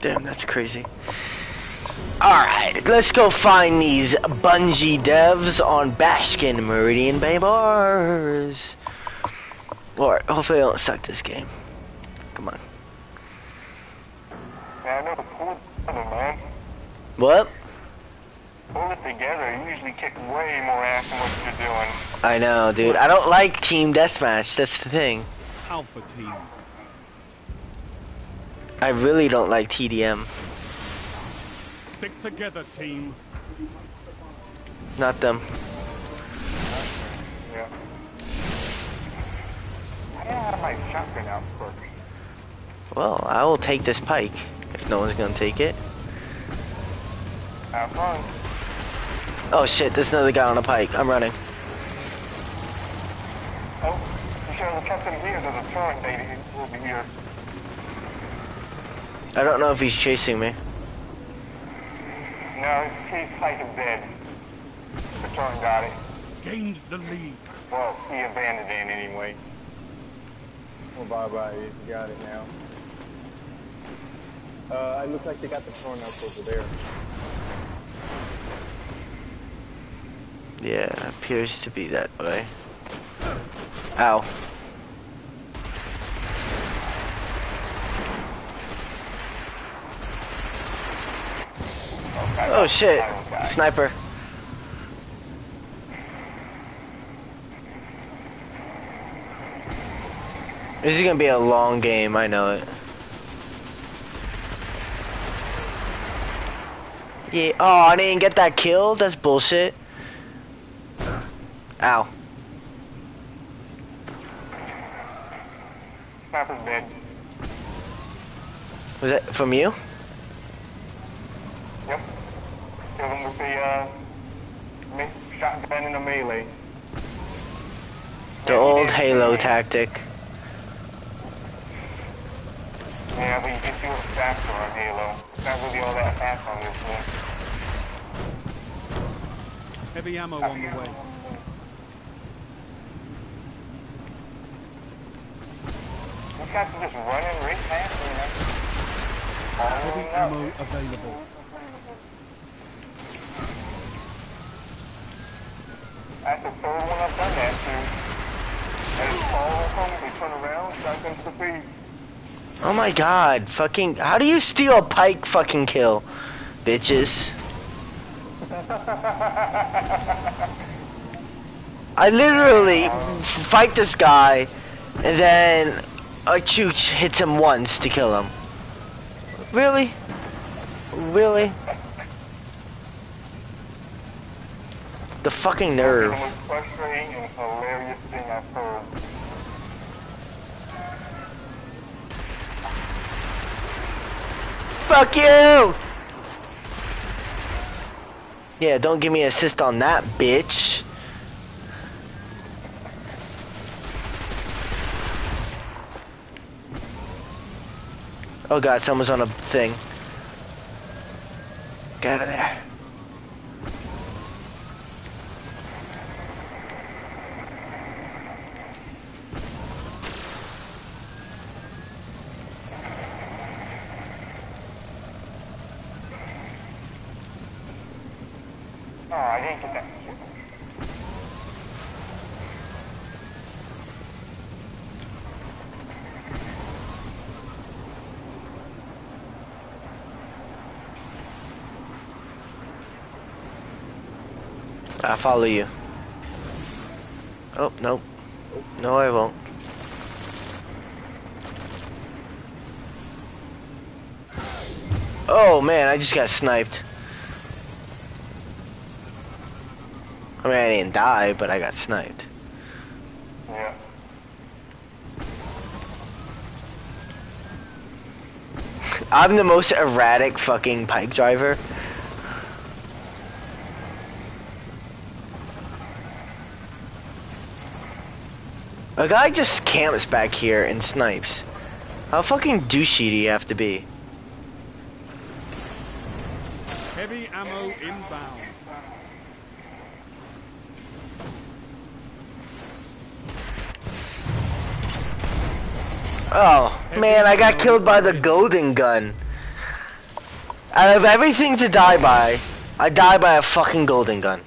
Damn, that's crazy. Alright, let's go find these Bungie devs on Bashkin Meridian Bay Bars. Lord, hopefully I don't suck this game. Come on. Yeah, I know the pool together, man. What? Pull it together. You usually kick way more ass than what you're doing. I know, dude. I don't like team deathmatch. That's the thing. Alpha team. I really don't like TDM. Stick together, team. Not them. Yeah. I don't have my shotgun out for me. Well, I will take this pike if no one's gonna take it. Have fun. Oh shit! There's another guy on a pike. I'm running. Oh, you should have kept him here. There's a turret lady who will be here. I don't know if he's chasing me. No, he's fighting dead. The turret got it. Gains the lead. Well, he abandoned it anyway. Well, bye-bye. You got it now. It looks like they got the torn up over there. Yeah, appears to be that way. Ow. Oh shit! Sniper. This is gonna be a long game, I know it. Yeah, oh, I didn't get that kill? That's bullshit. Ow. Sniper's dead. Was that from you? Yep. Killed him with the, shotgun in the melee. The old Halo tactic. Yeah, but you just do it faster on Halo. It's not really all that fast on this one. Heavy ammo on the way. These guys are just running right past me now. Heavy ammo available. That's the third one I've done that to. That is all of them. They turn around, shotguns to feed. Oh my god, fucking, how do you steal a pike fucking kill? Bitches. I literally fight this guy, and then a chooch hits him once to kill him. Really? Really? The fucking nerve. The most frustrating and hilarious thing I've heard. Fuck you! Yeah, don't give me an assist on that, bitch. Oh god, someone's on a thing. Get out of there. Oh, I didn't get that. I follow you. Oh, nope. No, I won't. Oh, man, I just got sniped. I mean, I didn't die, but I got sniped. Yeah. I'm the most erratic fucking pike driver. A guy just camps back here and snipes. How fucking douchey do you have to be? Heavy ammo inbound. Oh, man, I got killed by the golden gun. Out of everything to die by, I die by a fucking golden gun.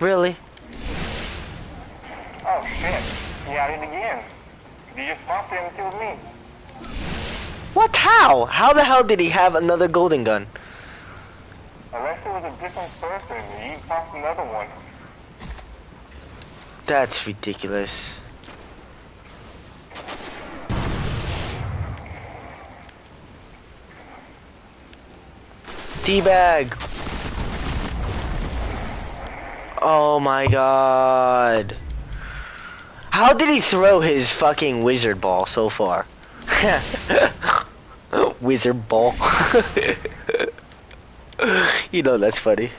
Really? Oh shit, he had it again. You just fucked him and killed me. What? How? How the hell did he have another golden gun? Unless it was a different person, he popped another one. That's ridiculous. Teabag! Oh my god. How did he throw his fucking wizard ball so far? Wizard ball. You know that's funny.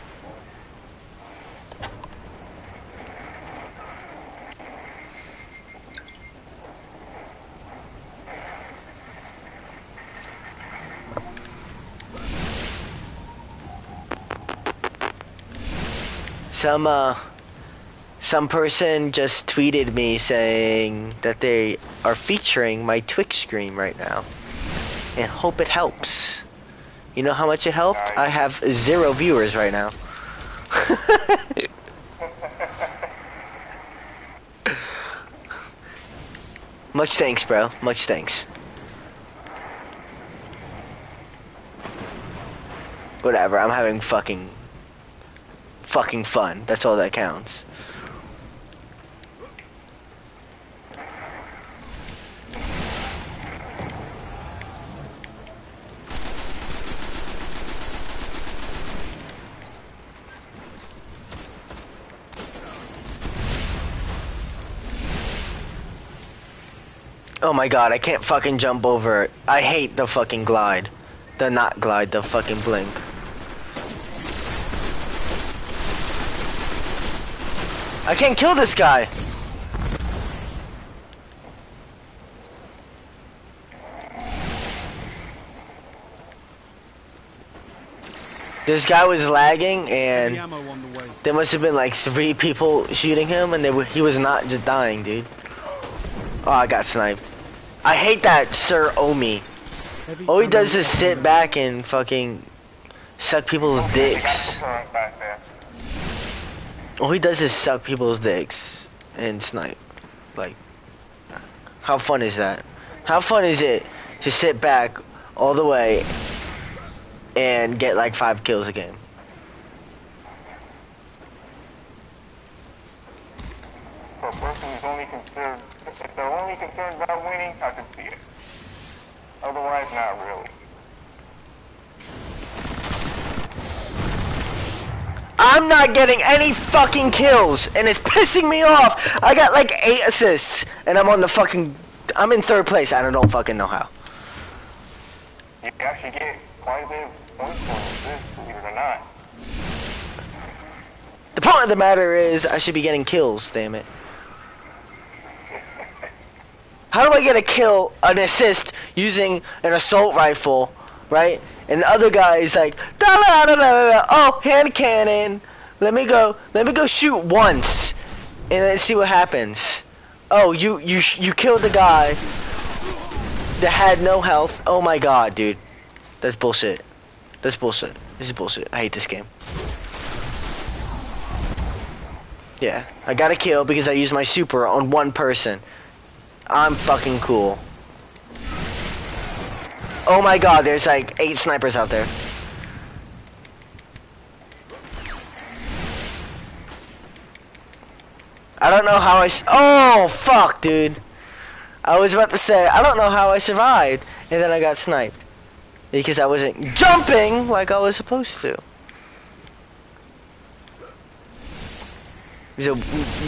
Some person just tweeted me saying that they are featuring my Twitch stream right now. And hope it helps. You know how much it helped? I have 0 viewers right now. Much thanks, bro. Much thanks. Whatever, I'm having fucking fun. That's all that counts. Oh my god, I can't fucking jump over it. I hate the fucking glide. The not glide, the fucking blink. I can't kill this guy! This guy was lagging and there must have been like 3 people shooting him and he was not just dying, dude. Oh, I got sniped. I hate that Sir Omi. All he does is sit back and fucking suck people's dicks. All he does is suck people's dicks and snipe. Like, how fun is that? How fun is it to sit back all the way and get like 5 kills a game? For a person who's only concerned, if they're only concerned about winning, I can see it. Otherwise, not really. I'm not getting any fucking kills, and it's pissing me off. I got like 8 assists, and I'm on the fucking... I'm in 3rd place. I don't fucking know how. You actually get quite a bit of points for assists, believe it or not. The point of the matter is, I should be getting kills, damn it. How do I get a kill, an assist, using an assault rifle, right? And the other guy is like, da da da da da. Oh, hand cannon. Let me go shoot once, and let's see what happens. Oh, you killed the guy that had no health. Oh my god, dude, that's bullshit. That's bullshit. This is bullshit. I hate this game. Yeah, I got a kill because I used my super on 1 person. I'm fucking cool. Oh my god, there's like 8 snipers out there. I don't know how oh fuck, dude. I was about to say, I don't know how I survived, and then I got sniped. Because I wasn't jumping like I was supposed to. It's the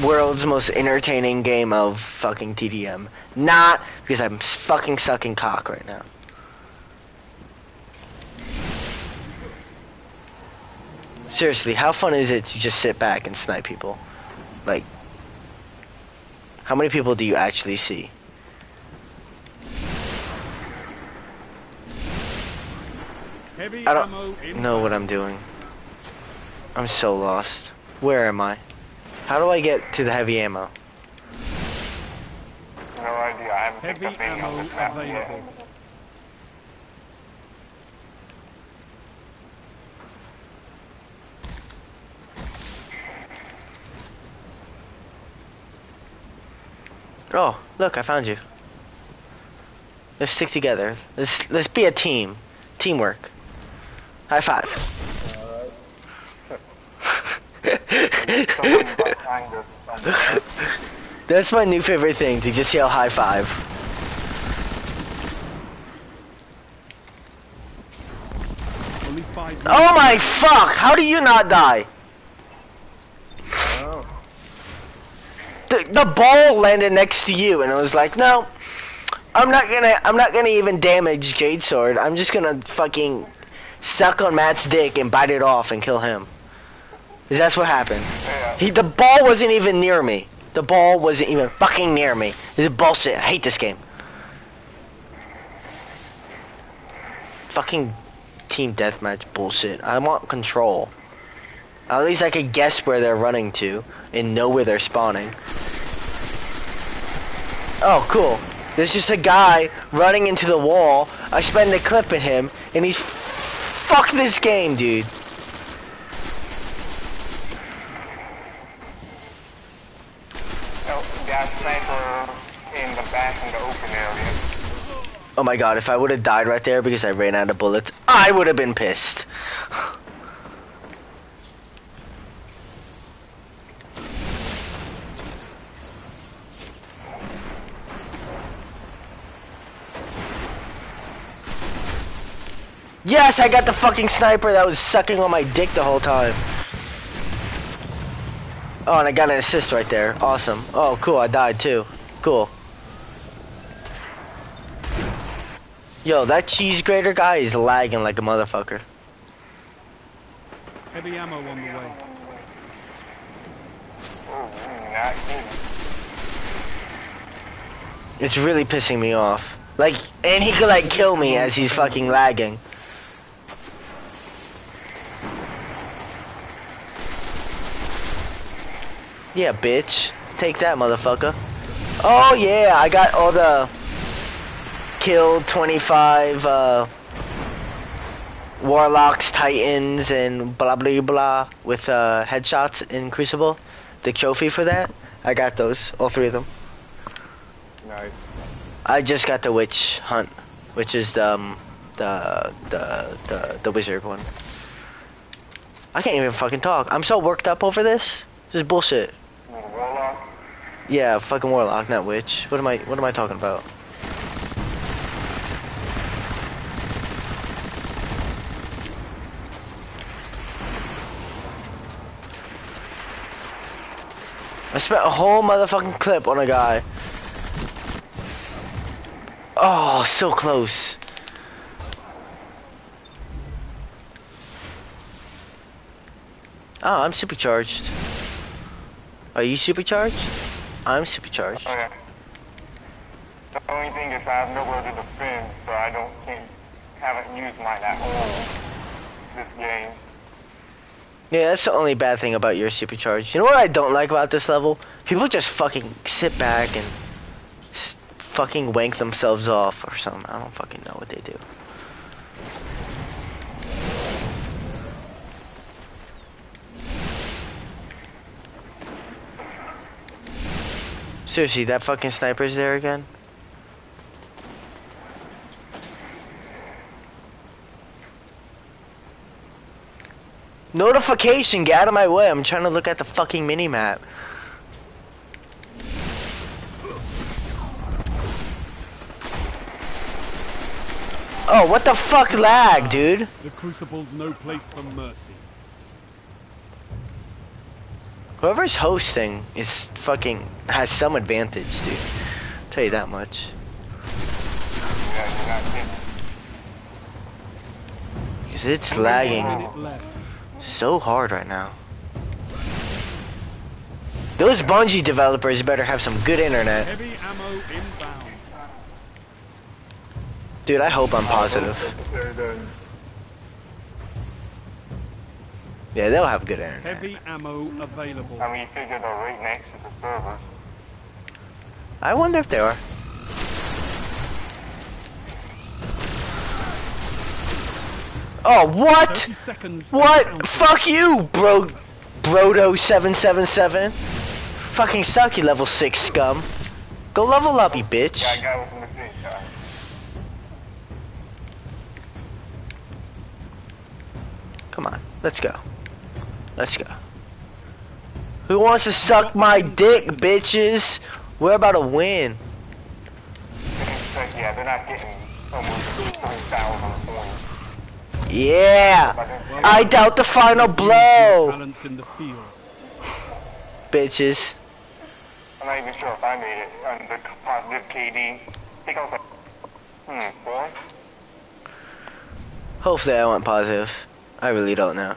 world's most entertaining game of fucking TDM. Not because I'm fucking sucking cock right now. Seriously, how fun is it to just sit back and snipe people? Like, how many people do you actually see? I don't know what I'm doing. I'm so lost. Where am I? How do I get to the heavy ammo? No idea. I haven't picked up any on this map yet. Bro, look, I found you. Let's stick together. Let's be a team. Teamwork. High five. That's my new favorite thing, to just yell high five. Oh my fuck! How do you not die? Oh. The ball landed next to you, and I was like, no, I'm not gonna even damage Jadesword. I'm just gonna fucking suck on Matt's dick and bite it off and kill him. 'Cause that's what happened. Yeah. The ball wasn't even near me. The ball wasn't even fucking near me. This is bullshit. I hate this game. Fucking team deathmatch bullshit. I want control. At least I could guess where they're running to and know where they're spawning. Oh, cool. There's just a guy running into the wall. I spend the clip at him and he's... Fuck this game, dude. Oh my god, if I would have died right there because I ran out of bullets, I would have been pissed. Yes, I got the fucking sniper that was sucking on my dick the whole time. Oh, and I got an assist right there. Awesome. Oh, cool, I died too. Cool. Yo, that cheese grater guy is lagging like a motherfucker. Heavy ammo on the way. It's really pissing me off. Like, and he could like kill me as he's fucking lagging. Yeah, bitch. Take that, motherfucker. Oh yeah, I got all the... Kill 25 warlocks, titans, and blah blah blah with headshots in Crucible. The trophy for that, I got those, all three of them. Nice. I just got the witch hunt, which is the wizard one. I can't even fucking talk. I'm so worked up over this. This is bullshit. Warlock. Yeah, fucking warlock, not witch. What am I talking about? I spent a whole motherfucking clip on a guy. Oh, so close. Oh, I'm supercharged. Are you supercharged? I'm supercharged. Okay. The only thing is I have nowhere to defend, so I haven't used mine at all this game. Yeah, that's the only bad thing about your supercharge. You know what I don't like about this level? People just fucking sit back and fucking wank themselves off or something. I don't fucking know what they do. Seriously, that fucking sniper's there again? Notification, get out of my way. I'm trying to look at the fucking mini-map. Oh, what the fuck lag, dude? The Crucible's no place for mercy. Whoever's hosting is fucking has some advantage, dude. I'll tell you that much. Because it's lagging so hard right now. Those Bungie developers better have some good internet. Heavy ammo inbound. Dude, I hope I'm positive. Yeah, they'll have good internet. Heavy ammo available. I mean, you figure they're right next to the server. I wonder if they are. Oh, what? What? Fuck you, bro. Brodo777. Fucking suck, you level 6 scum. Go level up, you bitch. Yeah, I got it from the screenshot. Come on, let's go. Let's go. Who wants to suck my dick, bitches? We're about to win. Yeah, they're not getting almost 3,000 points. Yeah! I doubt the final blow! Bitches. I'm not even sure if I made it. The positive KD. I think I was like, what? Hopefully I went positive. I really don't know.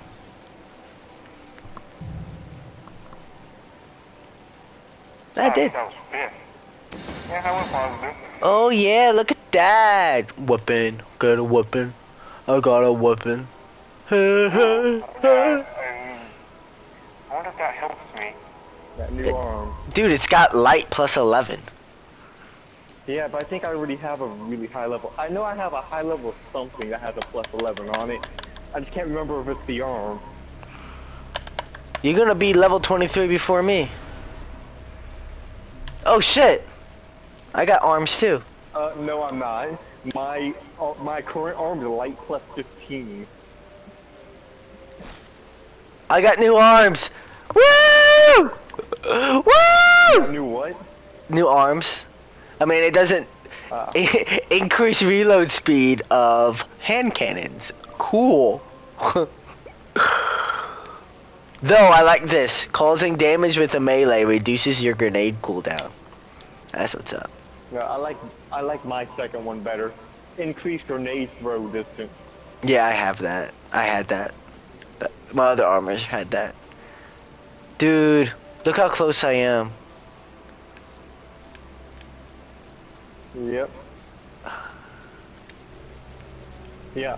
I did. That was fifth. Yeah, I went positive. Oh yeah, look at that! Whoopin', got a whoopin', I got a whoopin'. I wonder if that helps me. That new arm. Dude, it's got light plus 11. Yeah, but I think I already have a really high level. I know I have a high level something that has a plus 11 on it. I just can't remember if it's the arm. You're gonna be level 23 before me. Oh shit! I got arms too. No, I'm not. My current arm is light plus 15. I got new arms. Woo! Woo! New what? New arms. I mean, it doesn't increase reload speed of hand cannons. Cool. Though, I like this. Causing damage with a melee reduces your grenade cooldown. That's what's up. No, I like my second one better. Increased grenade throw distance. Yeah, I have that. I had that. My other armors had that. Dude, look how close I am. Yep. Yeah,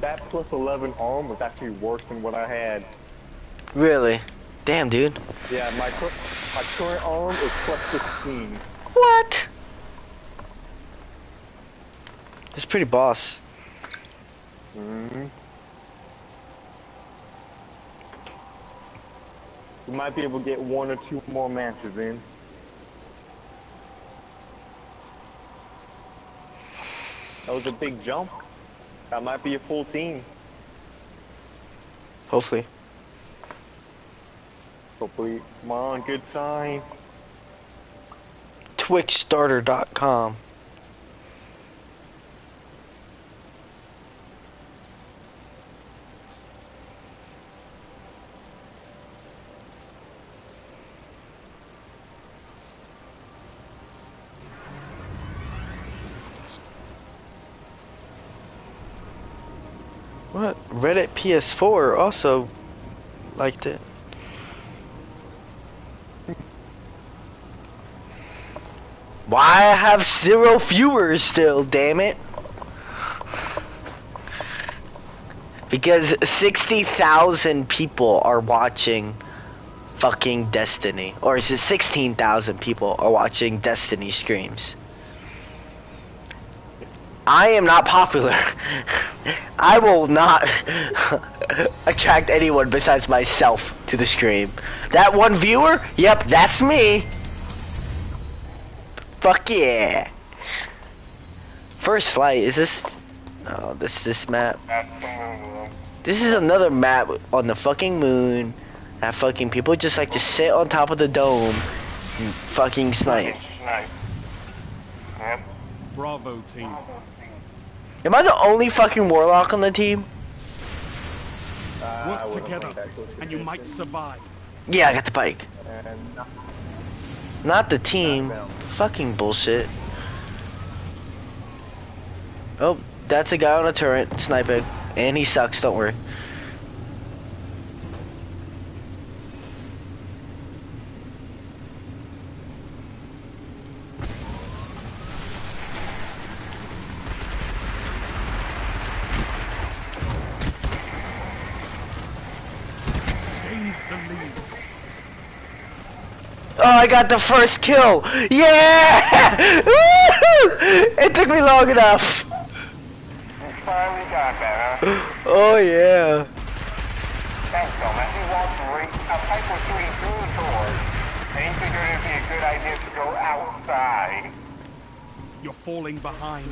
that plus 11 arm was actually worse than what I had. Really? Damn, dude. Yeah, my current arm is plus 15. What? It's pretty boss. Mm-hmm. We might be able to get one or two more matches in. That was a big jump. That might be a full team. Hopefully. Hopefully. Come on, good sign. Twitchstarter.com. What? Reddit PS4 also liked it. Why I have 0 viewers still, damn it. Because 60,000 people are watching fucking Destiny. Or is it 16,000 people are watching Destiny streams? I am not popular. I will not attract anyone besides myself to the stream. That one viewer? Yep, that's me. Fuck yeah. First flight, is this? Oh, this map. This is another map on the fucking moon. That fucking people just like to sit on top of the dome and fucking snipe. Yep. Bravo team. Am I the only fucking warlock on the team? Work together, and you might survive. Yeah, I got the bike. Not the team. Fucking bullshit. Oh, that's a guy on a turret sniping, and he sucks. Don't worry. Oh, I got the first kill! Yeah! It took me long enough! You finally got that, huh? Oh, yeah. Thanks, Thomas. He walked right a pipe was through his towards, and he figured it would be a good idea to go outside. You're falling behind.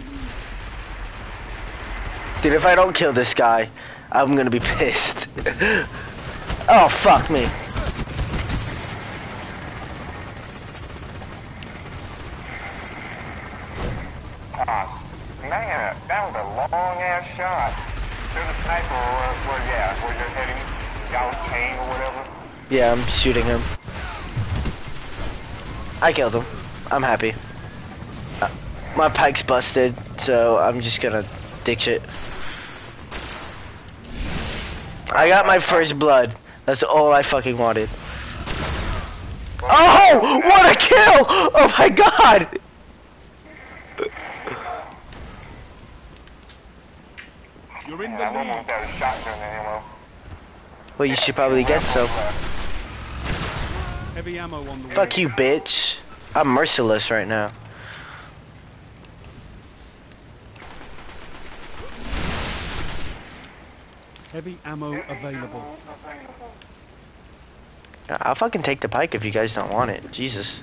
Dude, if I don't kill this guy, I'm gonna be pissed. Oh, fuck me. Man, that was a long-ass shot. There's a sniper where, yeah, where you're heading downstream or whatever. Yeah, I'm shooting him. I killed him. I'm happy. My pike's busted, so I'm just gonna dick shit. I got my first blood. That's all I fucking wanted. Oh! What a kill! Oh my god! You're in the lead. Well, you should probably get some. Heavy ammo on the way. Fuck you, bitch. I'm merciless right now. Heavy ammo available. I'll fucking take the pike if you guys don't want it. Jesus.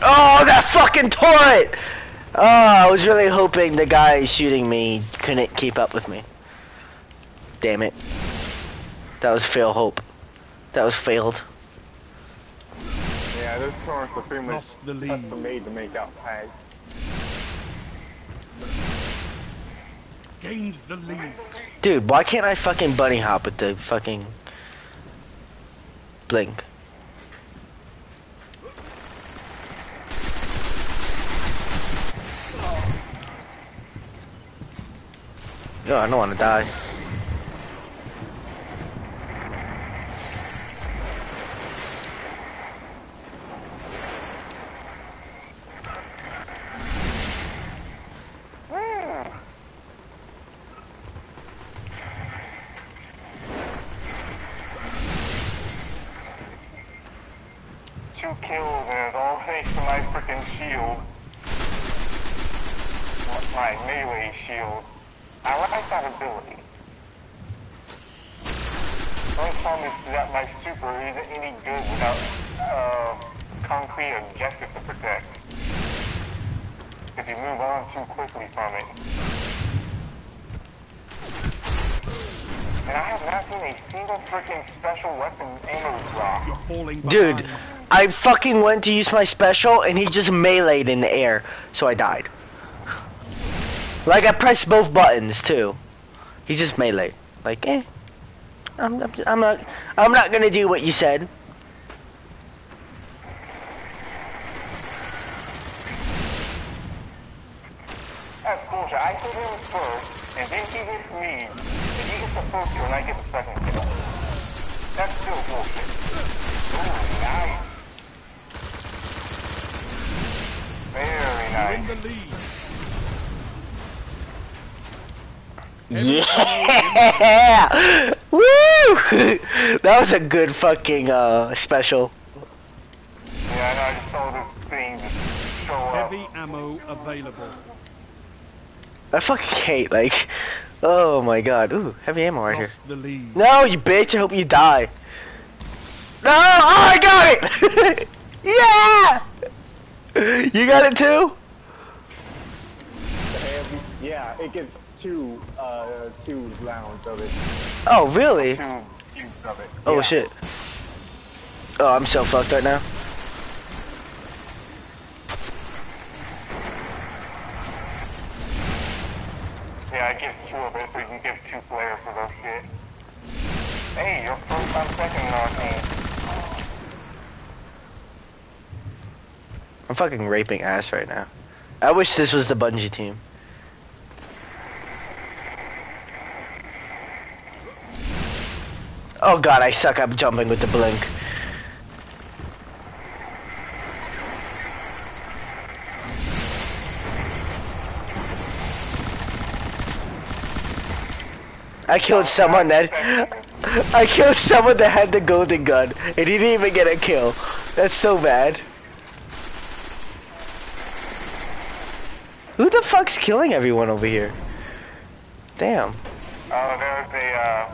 Oh, that fucking tore it! Oh, I was really hoping the guy shooting me couldn't keep up with me. Damn it. That was fail hope. That was failed. Yeah, this torrent's a pretty much custom made to make out pie. Gains the lead. Dude, why can't I fucking bunny hop with the fucking blink? No, I don't want to die. Two kills and all thanks to my freaking shield. My melee shield. I like that ability. Don't tell me that my super isn't any good without concrete objective to protect. If you move on too quickly from it. And I have not seen a single freaking special weapon ammo drop. Dude, I fucking went to use my special and he just meleeed in the air, so I died. Like, I pressed both buttons, too. He just meleeed. Like, eh. I'm not gonna do what you said. That's bullshit. I hit him first, and then he hits me. And he gets the first kill, and I get the second kill. That's still bullshit. Ooh, nice. Very nice. You're in the lead. Yeah! Woo! That was a good fucking special. Yeah, I know, I just saw this thing just show up. Heavy ammo available. I fucking hate, like, oh my god. Ooh, heavy ammo right here. No, you bitch, I hope you die. No! Oh, I got it! Yeah! You got it too? Yeah, it gets two rounds of it. Oh, really? Two of it. Oh, yeah. Shit. Oh, I'm so fucked right now. Yeah, I get two of it, so you can give two players for those shit. Hey, you're first on second on our team. I'm fucking raping ass right now. I wish this was the Bungie team. Oh god, I suck up jumping with the blink. I killed someone that I killed someone that had the golden gun, and he didn't even get a kill. That's so bad. Who the fuck's killing everyone over here? Damn. Oh, there's the,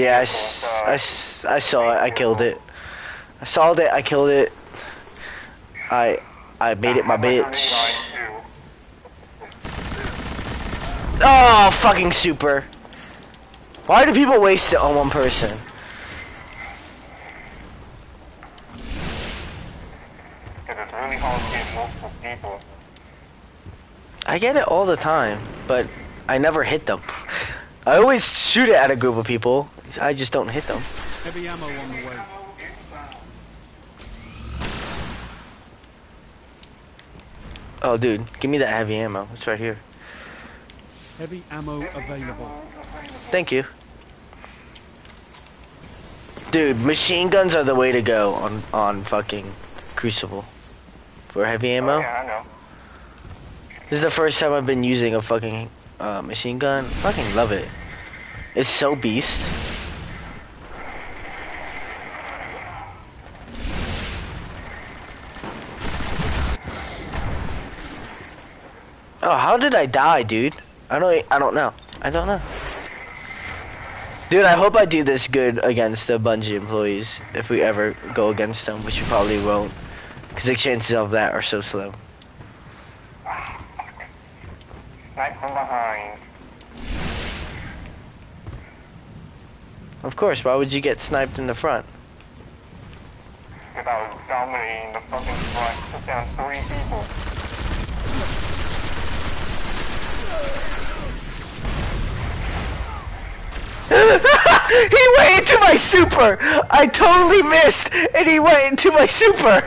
yeah, I saw it. I killed it. I saw it. I killed it. I made it my bitch. Oh, fucking super. Why do people waste it on one person? It's really hard to get multiple people. I get it all the time, but I never hit them. I always shoot it at a group of people. I just don't hit them. Heavy ammo on the way. Oh, dude, give me that heavy ammo. It's right here. Heavy ammo available. Thank you. Dude, machine guns are the way to go on fucking Crucible. For heavy ammo? Oh, yeah, I know. This is the first time I've been using a fucking machine gun. Fucking love it. It's so beast. Oh, how did I die, dude? I don't know. I don't know. Dude, I hope I do this good against the Bungie employees if we ever go against them, which we probably won't, because the chances of that are so slim. Right from behind. Of course, why would you get sniped in the front? Because I was dominating the fucking front, took down 3 people. He went into my super! I totally missed, and he went into my super!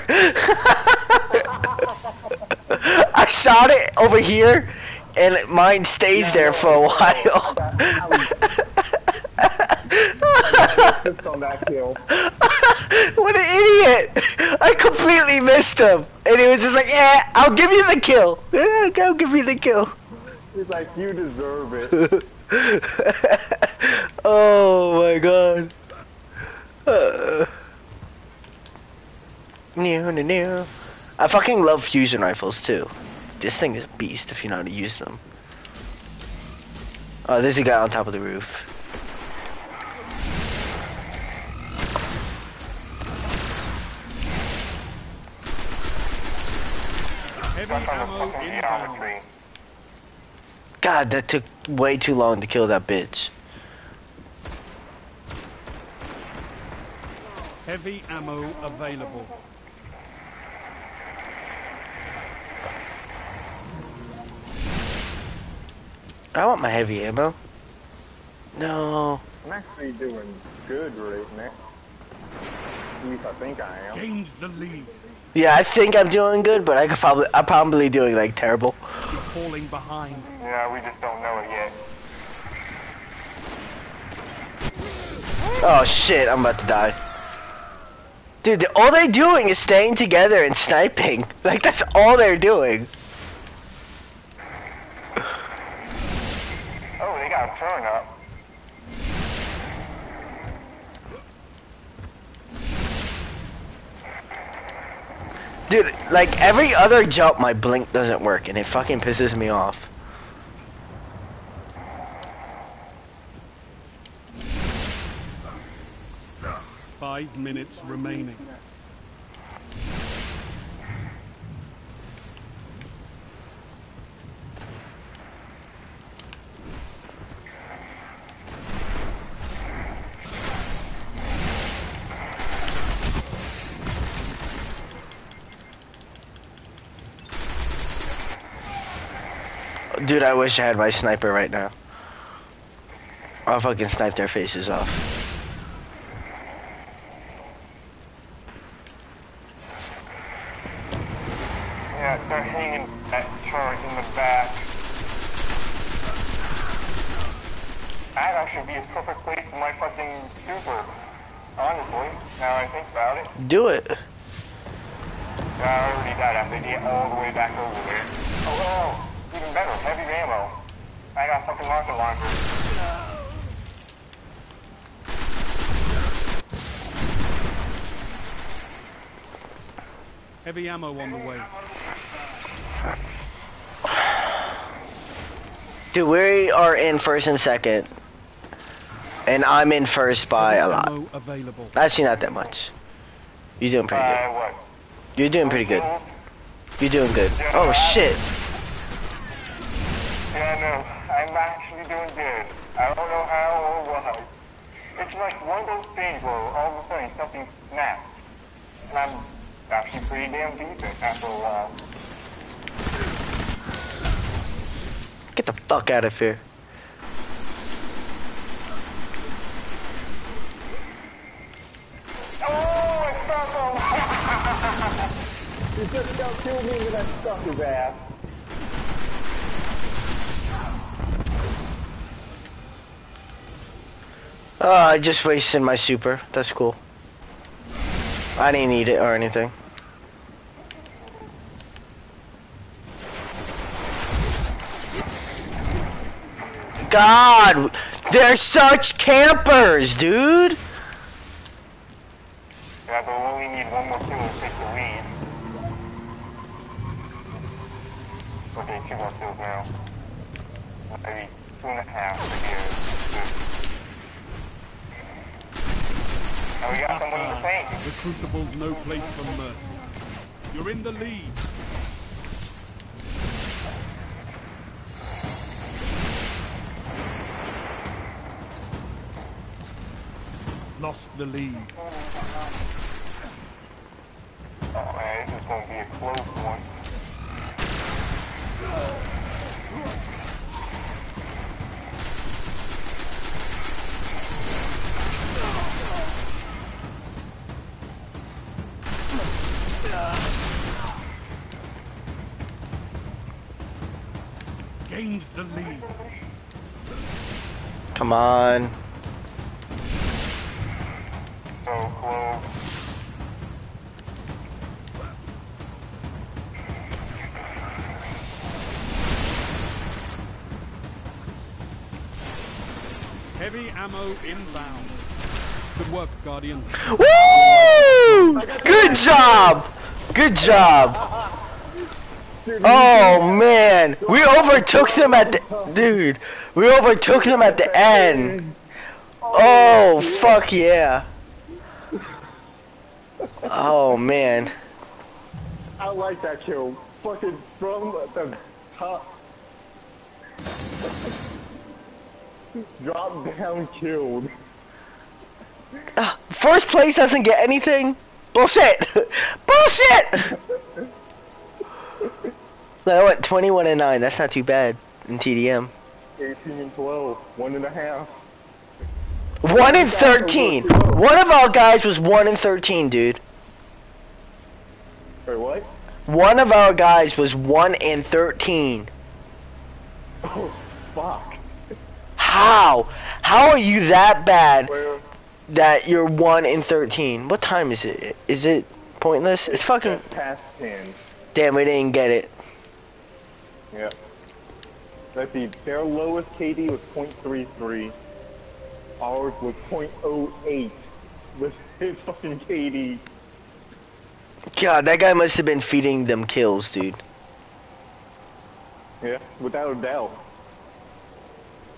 I shot it over here, and mine stays there for a while. What an idiot! I completely missed him, and he was just like, "Yeah, I'll give you the kill. Yeah, I'll give you the kill." He's like, "You deserve it." Oh my god! New. I fucking love fusion rifles too. This thing is a beast if you know how to use them. Oh, there's a guy on top of the roof. God, that took way too long to kill that bitch. Heavy ammo available. I want my heavy ammo. No. I'm actually doing good right now. At least I think I am. Gains the lead. Yeah, I think I'm doing good, but I'm probably doing like terrible. You're falling behind. Yeah, we just don't know it yet. Oh shit, I'm about to die. Dude, all they're doing is staying together and sniping. Like, that's all they're doing. Oh, they got a turn up. Dude, like, every other jump, my blink doesn't work, and it fucking pisses me off. Five minutes remaining. Dude, I wish I had my sniper right now. I'll fucking snipe their faces off. They're hanging that turret in the back. That actually be a perfect place for my fucking super. Honestly, now I think about it. Do it. I already got up. They get all the way back over there. Oh, no. Even better. Heavy ammo. I got fucking rocket launchers. No. Heavy ammo on the way. Dude, we are in first and second. And I'm in first by a lot. Actually, not that much. You're doing pretty good. You're doing pretty good. You're doing good. Oh, shit. Yeah, no, I'm actually doing good. I don't know how or why. It's like one of those things where all of a sudden something snaps. And I'm actually pretty damn decent after a while. Get the fuck out of here. Oh, I stuck him! You couldn't don't kill me when I stuck his ass. I just wasted my super. That's cool. I didn't need it or anything. God, they're such campers, dude. Yeah, but we only need one more kill to take the lead. Okay, 2 more kills now. Maybe 2.5 to get. And we got someone in the tank. The Crucible's no place for mercy. You're in the lead. Lost the lead. Oh man, this is going to be a close one. Gains the lead. Come on. So close. Heavy ammo inbound. Good work, Guardian. Woo! Good job! Good job! Oh man! We overtook them at the... Dude! We overtook them at the end! Oh, fuck yeah! Oh man. I like that kill. Fucking from the top. Drop down killed. First place doesn't get anything? Bullshit! Bullshit! I went 21 and 9, that's not too bad in TDM. 18 and 12, 1.5. 1 in 13! One of our guys was 1 in 13, dude. Wait, what? One of our guys was 1 in 13. Oh, fuck. How? How are you that bad that you're 1 in 13? What time is it? Is it pointless? It's fucking... past 10. Damn, we didn't get it. Yep. Let's see, their lowest KD was 0.33. Ours was 0.08 with his fucking KD. God, that guy must have been feeding them kills, dude. Yeah, without a doubt.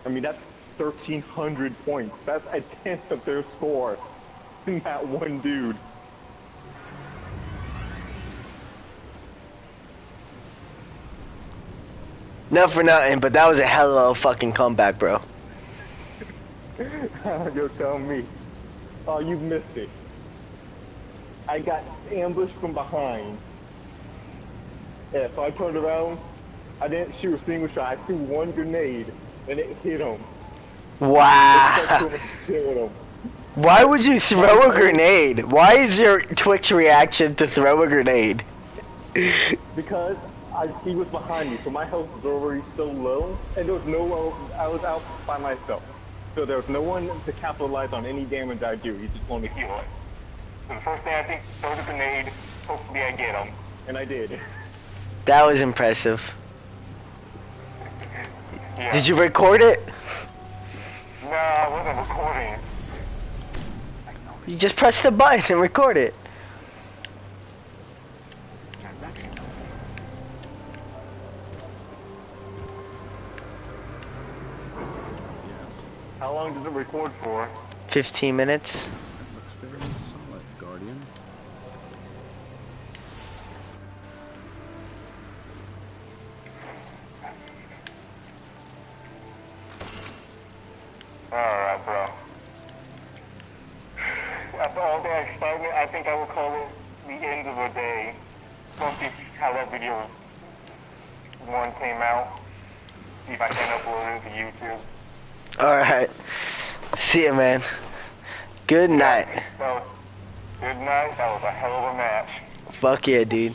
I mean, that's 1,300 points. That's a 10th of their score in that one dude. Not for nothing, but that was a hell of a fucking comeback, bro. You're telling me. Oh, you missed it. I got ambushed from behind. Yeah, so I turned around. I didn't shoot a single shot. I threw one grenade. And it hit him. Wow. Why would you throw a grenade? Why is your Twitch reaction to throw a grenade? Because he was behind me, so my health was already so low, and there was no one, I was out by myself. So there was no one to capitalize on any damage I do, he just wanted to heal it. So the first thing I think, throw the grenade, hopefully I get him. and I did. That was impressive. Yeah. Did you record it? No, I wasn't recording. You just press the button and record it. How long does it record for? 15 minutes. Alright, bro. After all that excitement, I think I will call it the end of the day. We'll see how that video one came out. See if I can upload it to YouTube. Alright. See ya, man. Good night. So, good night. That was a hell of a match. Fuck yeah, dude.